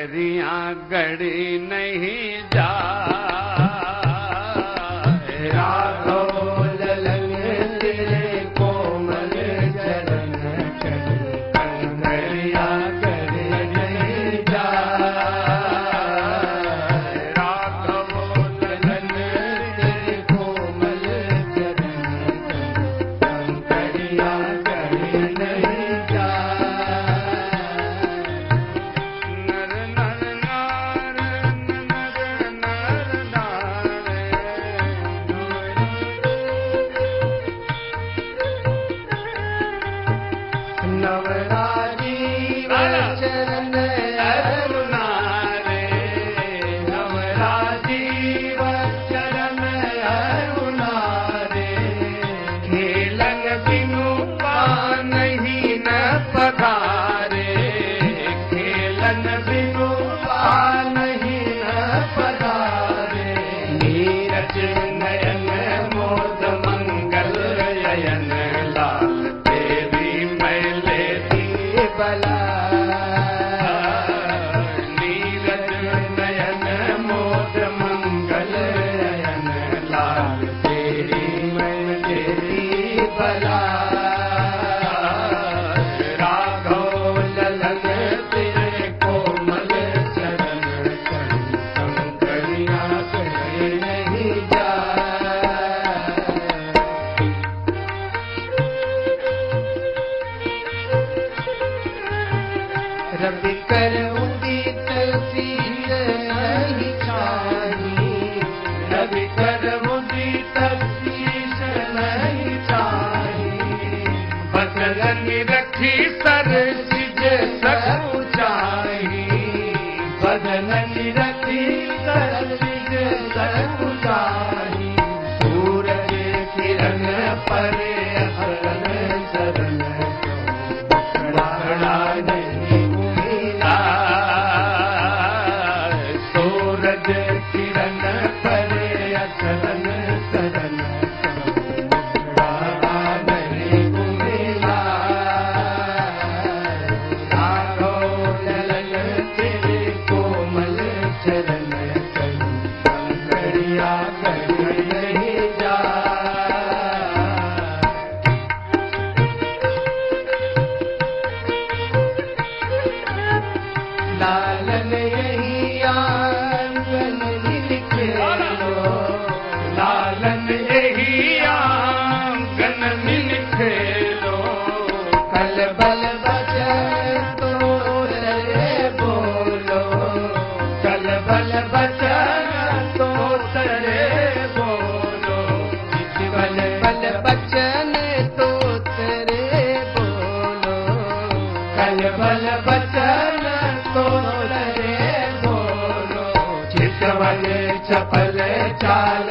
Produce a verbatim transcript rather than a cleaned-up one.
डगरिया गढ़ी नहीं जा चपले चाल